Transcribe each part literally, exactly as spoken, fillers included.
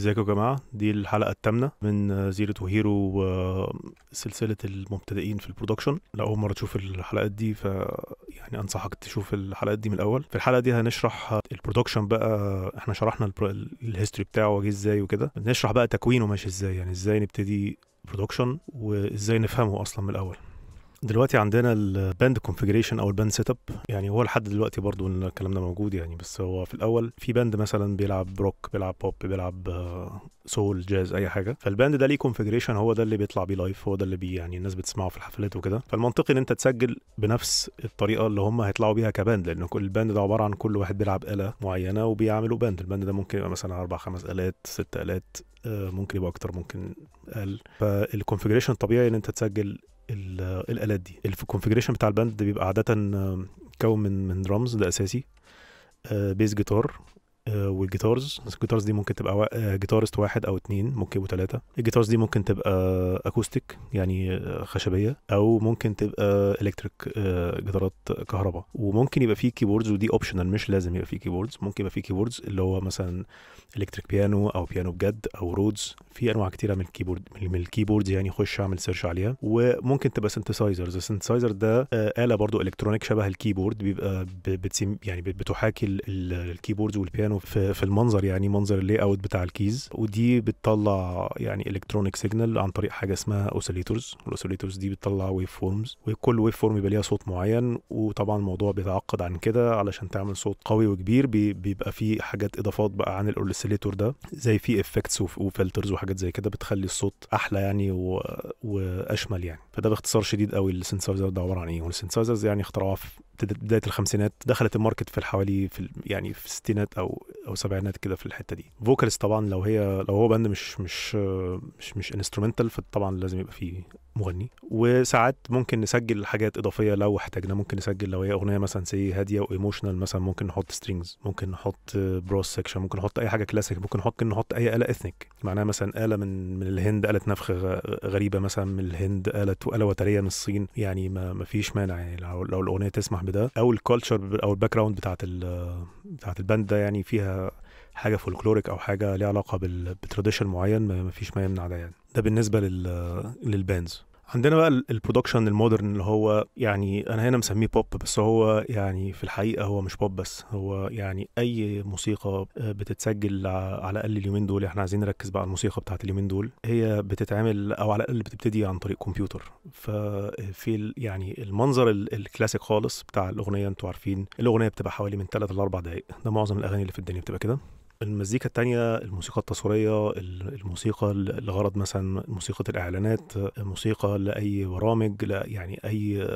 ازيكم يا جماعه، دي الحلقه الثامنه من زيرو تو هيرو وسلسله المبتدئين في البرودكشن. لو اول مره تشوف الحلقات دي ف يعني انصحك تشوف الحلقات دي من الاول. في الحلقه دي هنشرح البرودكشن بقى، احنا شرحنا الهيستوري بتاعه جه ازاي وكده، نشرح بقى تكوينه ماشي ازاي، يعني ازاي نبتدي برودكشن وازاي نفهمه اصلا من الاول. دلوقتي عندنا الباند كونفيجريشن او الباند سيت اب، يعني هو لحد دلوقتي برضو الكلام ده موجود يعني، بس هو في الاول في باند مثلا بيلعب روك، بيلعب بوب، بيلعب سول، جاز، اي حاجه، فالباند ده ليه كونفيجريشن، هو ده اللي بيطلع بيه لايف، هو ده اللي بي يعني الناس بتسمعه في الحفلات وكده. فالمنطقي ان انت تسجل بنفس الطريقه اللي هم هيطلعوا بيها كباند، لان كل الباند ده عباره عن كل واحد بيلعب اله معينه وبيعملوا باند. الباند ده ممكن يبقى مثلا اربع خمس الات، ست الات، ممكن يبقى اكتر، ممكن اقل. فالكونفيجريشن الطبيعي ان انت تسجل الالات دي. الكونفيجريشن بتاع الباند بيبقى عاده مكون من من درامز، ده اساسي، بيس جيتار، والجيتارز الجيتارز دي ممكن تبقى جيتارست واحد او اتنين، ممكن يبقوا ثلاثه. الجيتارز دي ممكن تبقى اكوستيك يعني خشبيه، او ممكن تبقى الكتريك جيتارات كهرباء، وممكن يبقى فيه كيبوردز، ودي اوبشنال مش لازم يبقى فيه كيبوردز. ممكن يبقى فيه كيبوردز اللي هو مثلا الكتريك بيانو او بيانو بجد او رودز، في انواع كتيره من الكيبورد من الكيبوردز يعني، خش اعمل سيرش عليها. وممكن تبقى سنتسايزرز. السنتسايزر ده آلة برضو الكترونيك شبه الكيبورد، بيبقى بتسم يعني بتحاكي الكيبوردز والبيانو في المنظر، يعني منظر اللاي اوت بتاع الكيز، ودي بتطلع يعني الكترونيك سيجنال عن طريق حاجه اسمها اوسيليتورز. الاوسيليتورز دي بتطلع ويف فورمز، وكل ويف فورم يبقى ليها صوت معين، وطبعا الموضوع بيتعقد عن كده، علشان تعمل صوت قوي وكبير بيبقى فيه حاجات اضافات بقى عن الاوسيليتور ده، زي في افكتس وفلترز وحاجات زي كده بتخلي الصوت احلى يعني و... واشمل يعني. فده باختصار شديد قوي السنسايزر ده عباره عن ايه. والسنسايزرز يعني اختراعها في بدايه الخمسينات، دخلت الماركت في حوالي في يعني في الستينات او او سبعينات كده في الحته دي. فوكالز طبعا لو هي لو هو باند مش مش مش مش انسترومنتال، فطبعا لازم يبقى فيه مغني. وساعات ممكن نسجل حاجات اضافيه لو احتاجنا، ممكن نسجل لو هي اغنيه مثلا سي هاديه وايموشنال مثلا، ممكن نحط سترينجز، ممكن نحط بروس سكشن، ممكن نحط اي حاجه كلاسيك، ممكن نحط نحط اي اله اثنيك، معناها مثلا اله من من الهند، اله نفخ غريبه مثلا من الهند، اله اله وتريه من الصين، يعني ما, ما فيش مانع يعني لو الاغنيه تسمح بده، او الكالتشر او الباك جراوند بتاعت بتاعت الباند ده يعني فيها حاجه فولكلوريك او حاجه ليها علاقه بالتراديشن معين، ما فيش ما يمنع ده يعني. ده بالنسبه لل للباندز. عندنا بقى البرودكشن المودرن اللي هو يعني انا هنا مسميه بوب، بس هو يعني في الحقيقه هو مش بوب بس، هو يعني اي موسيقى بتتسجل على الاقل اليومين دول، احنا عايزين نركز بقى على الموسيقى بتاعت اليومين دول، هي بتتعمل او على الاقل بتبتدي عن طريق كمبيوتر. ففي يعني المنظر الكلاسيك خالص بتاع الاغنيه، انتوا عارفين الاغنيه بتبقى حوالي من ثلاث ل اربع دقائق، ده معظم الاغاني اللي في الدنيا بتبقى كده. المزيكا التانية الموسيقى التصويرية، الموسيقى لغرض مثلا موسيقى الإعلانات، موسيقى لأي برامج، لا يعني أي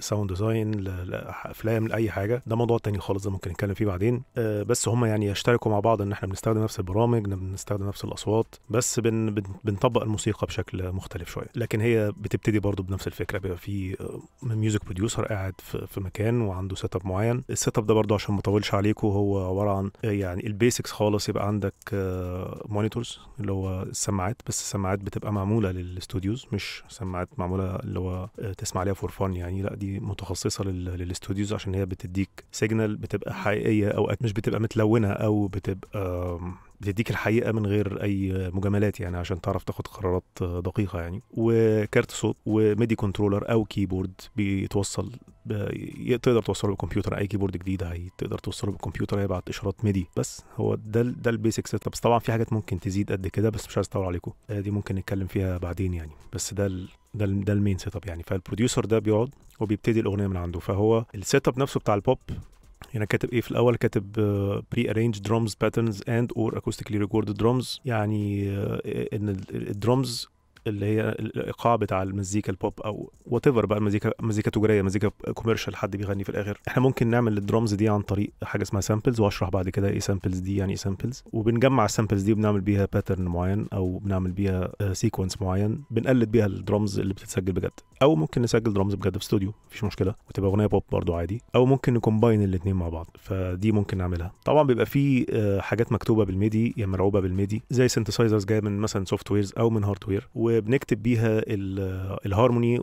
ساوند ديزاين، لأفلام، لأي حاجة، ده موضوع تاني خالص، ده ممكن نتكلم فيه بعدين. بس هم يعني يشتركوا مع بعض إن إحنا بنستخدم نفس البرامج، بنستخدم نفس الأصوات، بس بن بنطبق الموسيقى بشكل مختلف شوية، لكن هي بتبتدي برضو بنفس الفكرة، بيبقى في ميوزك بروديوسر قاعد في مكان وعنده سيت أب معين. السيت أب ده برضو عشان ما أطولش عليكم، هو عبارة عن يعني البيسكس خالص، يبقى عندك مونيتورز اللي هو السماعات، بس السماعات بتبقى معموله للاستوديوز، مش سماعات معموله اللي هو تسمع عليها فور فان يعني، لا دي متخصصه للاستوديوز، عشان هي بتديك سيجنال بتبقى حقيقيه، او مش بتبقى متلونه، او بتبقى بتديك الحقيقه من غير اي مجاملات يعني، عشان تعرف تاخد قرارات دقيقه يعني. وكارت صوت وميدي كنترولر او كيبورد بيتوصل، تقدر توصله بالكمبيوتر، اي كيبورد جديد هي تقدر توصله بالكمبيوتر، هيبعت اشارات ميدي. بس هو ده ده البيسك سيت اب. طبعا في حاجات ممكن تزيد قد كده، بس مش عايز اطول عليكم، دي ممكن نتكلم فيها بعدين يعني، بس ده ال ده ده المين سيت اب يعني. فالبروديوسر ده بيقعد وبيبتدي الاغنيه من عنده. فهو السيت اب نفسه بتاع البوب هنا كاتب ايه في الاول، كاتب بري ارينج درامز باترنز اند اور اكوستيكلي ريكوردد درامز، يعني ان الدرامز اللي هي الايقاع بتاع المزيكا البوب او وات ايفر بقى، مزيكا مزيكا تجاريه، مزيكا كوميرشال، حد بيغني في الاخر، احنا ممكن نعمل الدرامز دي عن طريق حاجه اسمها سامبلز، واشرح بعد كده ايه سامبلز دي يعني ايه سامبلز. وبنجمع السامبلز دي وبنعمل بيها باترن معين، او بنعمل بيها سيكونس معين، بنقلد بيها الدرامز اللي بتتسجل بجد، او ممكن نسجل درامز بجد في استوديو مفيش مشكله، وتبقى اغنيه بوب برضو عادي، او ممكن نكومباين الاثنين مع بعض، فدي ممكن نعملها. طبعا بيبقى في حاجات مكتوبه بالميدي، يا يعني مرعوبه بالميدي، زي سينثسايزرز جايه من مثلا سوفت ويرز او من هاردوير، و وبنكتب بيها الهارموني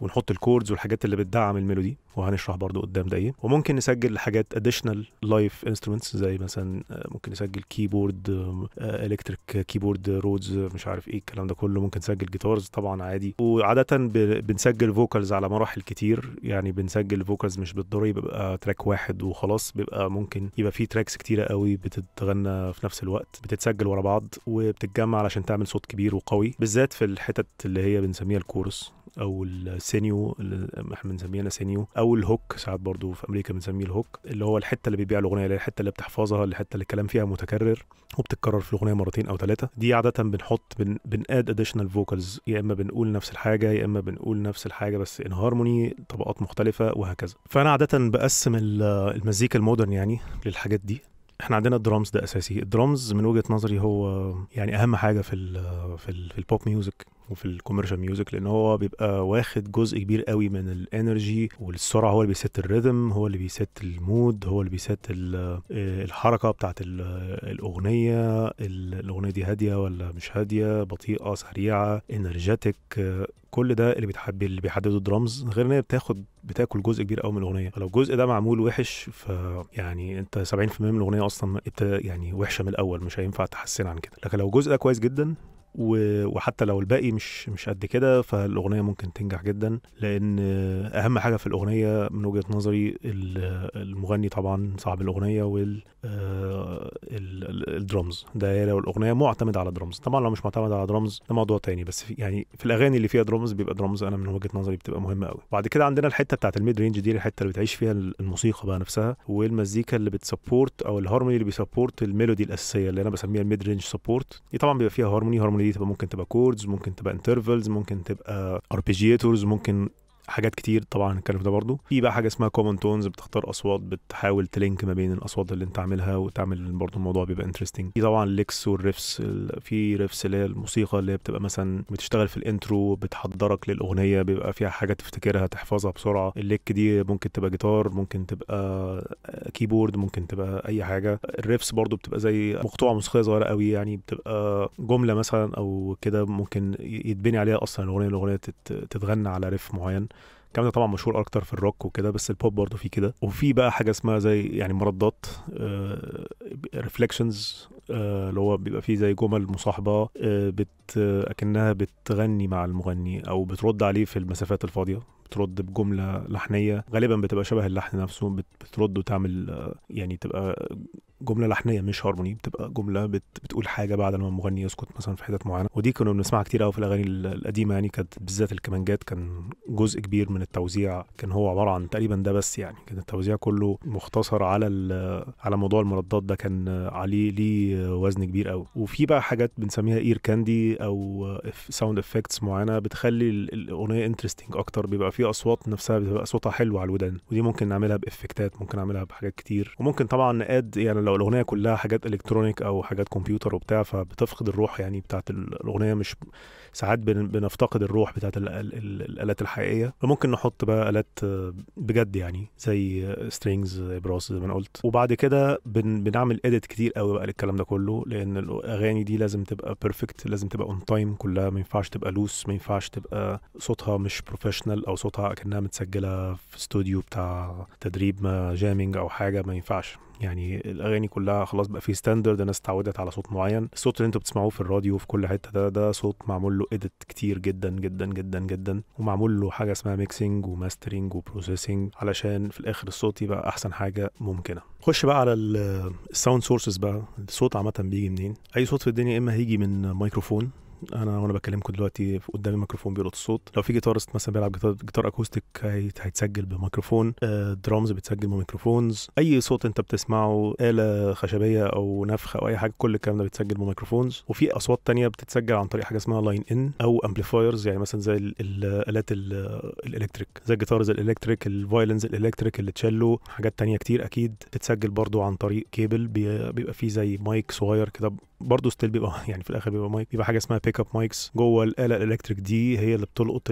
ونحط الكوردز والحاجات اللي بتدعم الميلودي، وهنشرح برضو قدام ده ايه. وممكن نسجل حاجات اديشنال لايف انسترومنتس، زي مثلا ممكن نسجل كيبورد، الكتريك كيبورد، رودز، مش عارف ايه الكلام ده كله. ممكن نسجل جيتارز طبعا عادي، وعاده بنسجل فوكالز على مراحل كتير، يعني بنسجل فوكالز مش بالضروري بيبقى تراك واحد وخلاص، بيبقى ممكن يبقى في تراكس كتيره قوي بتتغنى في نفس الوقت، بتتسجل ورا بعض وبتتجمع علشان تعمل صوت كبير وقوي، بالذات في الحتت اللي هي بنسميها الكورس او السينيو اللي احنا بنسميها سينيو، او الهوك ساعات برضو في امريكا بنسميه الهوك، اللي هو الحته اللي بيبيع الاغنيه، الحته اللي بتحفظها، الحته اللي الكلام فيها متكرر وبتتكرر في الاغنيه مرتين او ثلاثه. دي عاده بنحط بناد اديشنال فوكالز، يا اما بنقول نفس الحاجه يا اما بنقول نفس الحاجه بس ان هارموني، طبقات مختلفه وهكذا. فانا عاده بقسم المزيكا المودرن يعني للحاجات دي. احنا عندنا الدرامز، ده اساسي. الدرامز من وجهه نظري هو يعني اهم حاجه في ال في, ال في البوب ميوزك وفي الكوميرشال ميوزك، لان هو بيبقى واخد جزء كبير قوي من الانرجي والسرعه. هو اللي بيسيت الريذم، هو اللي بيسيت المود، هو اللي بيسيت الحركه بتاعت الاغنيه، الاغنيه دي هاديه ولا مش هاديه، بطيئه سريعه، انرجيتك، كل ده اللي بيتحب اللي بيحدده الدرامز. غير ان هي بتاخد بتاكل جزء كبير قوي من الاغنيه، فلو الجزء ده معمول وحش فيعني انت سبعين في المية من الاغنيه اصلا يعني وحشه من الاول، مش هينفع تحسن عن كده. لكن لو الجزء ده كويس جدا وحتى لو الباقي مش مش قد كده، فالاغنيه ممكن تنجح جدا، لان اهم حاجه في الاغنيه من وجهه نظري المغني طبعا، صاحب الاغنيه، وال الدرامز. ده لو الاغنيه معتمد على درامز، طبعا لو مش معتمد على درامز ده موضوع تاني، بس في يعني في الاغاني اللي فيها درامز بيبقى درامز، انا من وجهه نظري بتبقى مهمه قوي. بعد كده عندنا الحته بتاعه الميد رينج، دي الحته اللي بتعيش فيها الموسيقى بقى نفسها، والمزيكا اللي بتسبورت او الهارموني اللي بيسبورت الميلودي الاساسيه، اللي انا بسميها الميد رينج سبورت. دي طبعا بيبقى فيها هارموني، هارموني دي تبقى ممكن تبقى كوردز، ممكن تبقى انترفلز، ممكن تبقى اربيجيتورز، ممكن حاجات كتير طبعا هنتكلم في ده برضه. في بقى حاجه اسمها كومن تونز، بتختار اصوات بتحاول تلينك ما بين الاصوات اللي انت عاملها وتعمل برضه الموضوع بيبقى انترستنج. في طبعا الليكس والريفس، في ريفس اللي هي الموسيقى اللي هي بتبقى مثلا بتشتغل في الانترو، بتحضرك للاغنيه، بيبقى فيها حاجه تفتكرها تحفظها بسرعه. الليك دي ممكن تبقى جيتار، ممكن تبقى كيبورد، ممكن تبقى اي حاجه. الريفس برضه بتبقى زي مقطوعه موسيقيه صغيره قوي، يعني بتبقى جمله مثلا او كده، ممكن يتبني عليها اصلا الاغنيه، الاغنيه تتغنى على ريف معين. الكلام ده طبعا مشهور اكتر في الروك وكده، بس البوب برضه فيه كده. وفي بقى حاجه اسمها زي يعني مردات، ريفليكشنز، اللي هو بيبقى فيه زي جمل مصاحبه بت اكنها بتغني مع المغني او بترد عليه في المسافات الفاضيه، بترد بجمله لحنيه غالبا بتبقى شبه اللحن نفسه، بترد وتعمل يعني تبقى جمله لحنيه مش هارموني، بتبقى جمله بت بتقول حاجه بعد ما المغني يسكت مثلا في حتت معينه. ودي كنا بنسمعها كتير قوي في الاغاني القديمه، يعني كانت بالذات الكمانجات كان جزء كبير من التوزيع كان هو عباره عن تقريبا ده بس، يعني كان التوزيع كله مختصر على على موضوع المردات ده، كان عليه ليه وزن كبير قوي. وفي بقى حاجات بنسميها اير كاندي او ساوند افكتس معينه بتخلي الاغنيه انترستنج اكتر، بيبقى في اصوات نفسها بتبقى صوتها حلو على الودان، ودي ممكن نعملها بافكتات، ممكن نعملها بحاجات كتير. وممكن طبعا نقاد، يعني لو الاغنيه كلها حاجات الكترونيك او حاجات كمبيوتر وبتاع فبتفقد الروح يعني بتاعت الاغنيه، مش ساعات بنفتقد الروح بتاعت الالات الحقيقيه. فممكن نحط بقى الات بجد يعني زي سترينجز، براس زي ما انا قلت. وبعد كده بن بنعمل اديت كتير قوي بقى للكلام ده كله، لان الاغاني دي لازم تبقى بيرفكت، لازم تبقى اون تايم كلها، ما ينفعش تبقى لوس، ما ينفعش تبقى صوتها مش بروفيشنال او صوتها كانها متسجله في استوديو بتاع تدريب ما جامينج او حاجه، ما ينفعش. يعني الاغاني كلها خلاص بقى في ستاندرد، الناس اتعودت على صوت معين. الصوت اللي انتوا بتسمعوه في الراديو وفي كل حته ده ده صوت معمول له اديت كتير جدا جدا جدا جدا، ومعمول له حاجه اسمها ميكسنج وماسترنج وبروسيسنج، علشان في الاخر الصوت يبقى احسن حاجه ممكنه. خش بقى على الساوند سورسز بقى، الصوت عامه بيجي منين؟ اي صوت في الدنيا اما هيجي من مايكروفون، انا وانا بكلمكم دلوقتي قدامي ميكروفون بيلقط الصوت. لو في جيتارست مثلا بيلعب جيتار جيتار اكوستيك هيتسجل بميكروفون، درامز بتسجل بميكروفونز، اي صوت انت بتسمعه، آلة خشبيه او نفخه او اي حاجه، كل الكلام ده بيتسجل بميكروفونز. وفي اصوات تانية بتتسجل عن طريق حاجه اسمها لاين ان او امبليفايرز، يعني مثلا زي الالات الالكتريك، زي الجيتارز الالكتريك، الفايلنز الالكتريك، التشيلو، حاجات تانية كتير اكيد بتتسجل برضو عن طريق كيبل، بيبقى فيه زي مايك صغير كده برضه ستيل بيبقى يعني في الاخر بيبقى مايك، بيبقى حاجه اسمها بيك اب مايكس جوه الاله الالكتريك دي، هي اللي بتلقط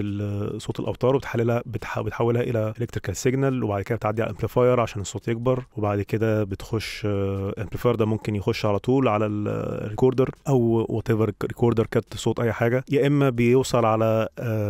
صوت الاوتار وبتحللها بتحولها الى الكتريكال سيجنال، وبعد كده بتعدي على الامبليفاير عشان الصوت يكبر، وبعد كده بتخش الامبليفاير ده ممكن يخش على طول على الريكوردر او وات ايفر ريكوردر كارت صوت اي حاجه، يا اما بيوصل على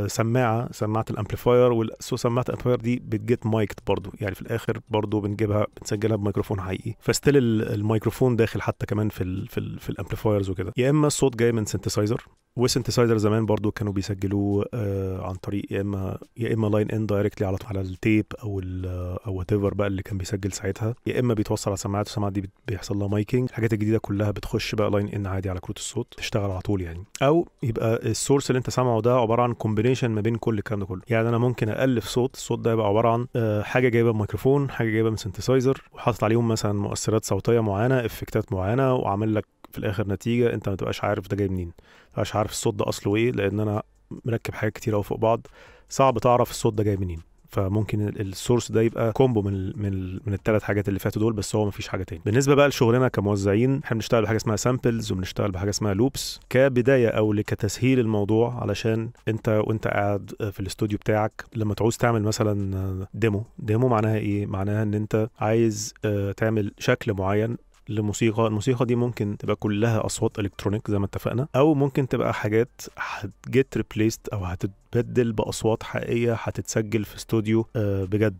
سماعه سماعه الامبليفاير، وسماعه الامبليفاير دي بتجيت مايكت برضه، يعني في الاخر برضه بنجيبها بنسجلها بميكروفون حقيقي، فستيل الميكروفون داخل حتى كمان في ال في ال في الامبليفايرز وكده، يا اما الصوت جاي من سينثسايزر، والسينثسايزر زمان برضو كانوا بيسجلوه آه عن طريق يا اما يا اما لاين ان دايركتلي على على التيب او ال او وات ايفر بقى اللي كان بيسجل ساعتها، يا اما بيتوصل على سماعات والسماعات دي بيحصل لها مايكنج، الحاجات الجديده كلها بتخش بقى لاين ان عادي على كروت الصوت تشتغل على طول يعني، او يبقى السورس اللي انت سامعه ده عباره عن كومبينيشن ما بين كل الكلام ده كله، يعني انا ممكن الف صوت، الصوت ده يبقى عباره عن آه حاجه جايبه من ميكروفون، حاجه جايبه من سينثسايزر، وحاطط عليهم مثلا مؤثرات صوتيه معينه، افكتات معينه، وعامل لك في الاخر نتيجه انت ما تبقاش عارف ده جاي منين، ما تبقاش عارف الصوت ده اصله ايه، لان انا مركب حاجات كتير قوي فوق بعض، صعب تعرف الصوت ده جاي منين، فممكن السورس ده يبقى كومبو من ال من, ال من الثلاث حاجات اللي فاتوا دول، بس هو مفيش حاجه تاني. بالنسبه بقى لشغلنا كموزعين، احنا بنشتغل بحاجه اسمها سامبلز، وبنشتغل بحاجه اسمها لوبس كبدايه او لكتسهيل الموضوع، علشان انت وانت قاعد في الاستوديو بتاعك لما تعوز تعمل مثلا ديمو، ديمو معناها ايه؟ معناها ان انت عايز تعمل شكل معين لموسيقى، الموسيقى دي ممكن تبقى كلها اصوات الكترونيك زي ما اتفقنا، او ممكن تبقى حاجات هتجيت ريبليست او هتتبدل باصوات حقيقيه هتتسجل في استوديو بجد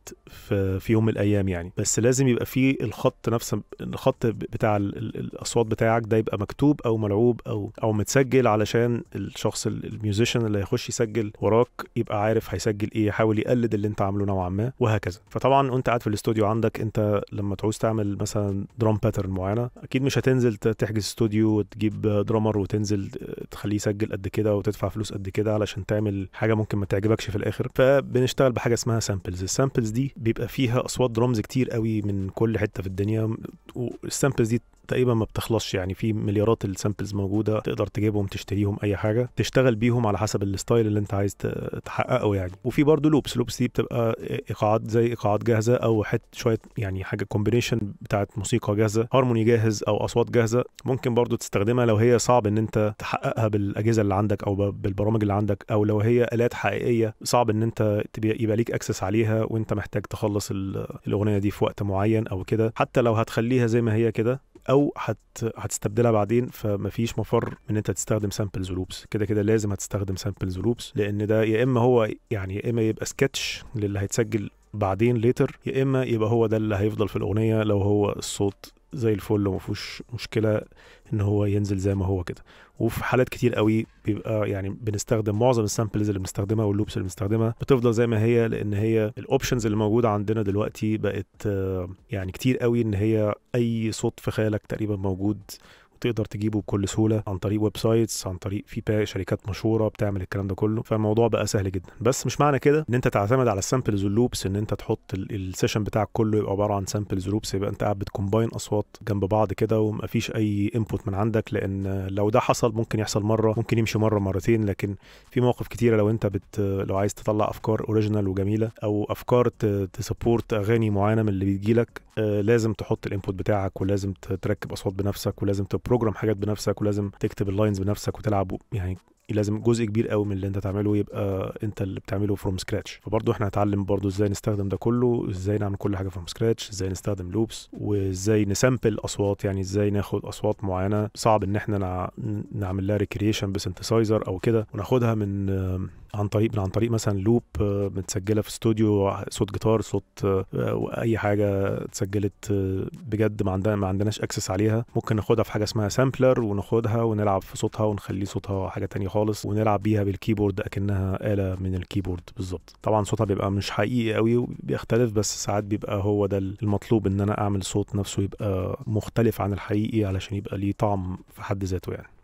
في يوم من الايام يعني، بس لازم يبقى في الخط نفسه، الخط بتاع الاصوات بتاعك ده يبقى مكتوب او ملعوب او او متسجل، علشان الشخص الميوزيشن اللي هيخش يسجل وراك يبقى عارف هيسجل ايه، يحاول يقلد اللي انت عامله نوعا ما وهكذا. فطبعا وانت قاعد في الاستوديو عندك، انت لما تعوز تعمل مثلا درام باترن معينه، اكيد مش هتنزل تحجز استوديو وتجيب درامر وتنزل تخليه يسجل قد كده وتدفع فلوس قد كده علشان تعمل حاجه ممكن ما تعجبكش في الاخر، فبنشتغل بحاجه اسمها سامبلز. السامبلز دي بيبقى فيها اصوات درامز كتير قوي من كل حته في الدنيا، والسامبلز دي تقريبا ما بتخلصش يعني، في مليارات السامبلز موجوده، تقدر تجيبهم تشتريهم اي حاجه، تشتغل بيهم على حسب الستايل اللي انت عايز تحققه يعني. وفي برضه لوبس، لوبس دي بتبقى ايقاعات زي ايقاعات جاهزه او حته شويه يعني حاجه كومبينيشن بتاعت موسيقى جاهزه، هارموني جاهز او اصوات جاهزه، ممكن برضه تستخدمها لو هي صعب ان انت تحققها بالاجهزه اللي عندك او بالبرامج اللي عندك، او لو هي الات حقيقيه صعب ان انت يبقى ليك اكسس عليها وانت محتاج تخلص الاغنيه دي في وقت معين او كده، حتى لو هتخليها زي ما هي كده او هتستبدلها بعدين، فمفيش مفر من انت تستخدم سامبلز ولوبس، كده كده لازم هتستخدم سامبلز ولوبس، لان ده يا اما هو يعني يا اما يبقى سكتش للي هيتسجل بعدين ليتر، يا اما يبقى هو ده اللي هيفضل في الاغنيه لو هو الصوت زي الفل ومفيهوش مشكله ان هو ينزل زي ما هو كده. وفي حالات كتير قوي بيبقى يعني بنستخدم معظم السامبلز اللي بنستخدمها واللوبس اللي بنستخدمها بتفضل زي ما هي، لان هي الاوبشنز اللي موجوده عندنا دلوقتي بقت يعني كتير قوي، ان هي اي صوت في خيالك تقريبا موجود تقدر تجيبه بكل سهوله عن طريق ويب سايتس، عن طريق في شركات مشهوره بتعمل الكلام ده كله، فالموضوع بقى سهل جدا. بس مش معنى كده ان انت تعتمد على السامبلز واللوبس، ان انت تحط السيشن بتاعك كله يبقى عباره عن سامبلز ولوبس، يبقى انت قاعد بتكومباين اصوات جنب بعض كده ومفيش اي انبوت من عندك، لان لو ده حصل ممكن يحصل مره، ممكن يمشي مره مرتين، لكن في مواقف كتيره لو انت بت لو عايز تطلع افكار اوريجينال وجميله او افكار تسبورت اغاني معينه من اللي بيجيلك، لازم تحط الانبوت بتاعك، ولازم تركب اصوات بنفسك، ولازم بروجرام حاجات بنفسك، ولازم تكتب اللاينز بنفسك وتلعب، يعني لازم جزء كبير قوي من اللي انت تعمله يبقى انت اللي بتعمله فروم سكراتش. فبرضه احنا هنتعلم برضه ازاي نستخدم ده كله، ازاي نعمل كل حاجه فروم سكراتش، ازاي نستخدم لوبس، وازاي نسامبل اصوات، يعني ازاي ناخد اصوات معينه صعب ان احنا نعمل لها ريكريشن بسنتسايزر او كده، وناخدها من عن طريق من عن طريق مثلا لوب متسجله في استوديو، صوت جيتار، صوت اي حاجه اتسجلت بجد ما عندنا ما عندناش اكسس عليها، ممكن ناخدها في حاجه اسمها سامبلر وناخدها ونلعب في صوتها ونخلي صوتها حاجه ثانيه خالص، ونلعب بيها بالكيبورد اكنها آلة من الكيبورد بالظبط. طبعا صوتها بيبقى مش حقيقي قوي وبيختلف، بس ساعات بيبقى هو ده المطلوب، ان انا اعمل صوت نفسه يبقى مختلف عن الحقيقي علشان يبقى ليه طعم في حد ذاته يعني.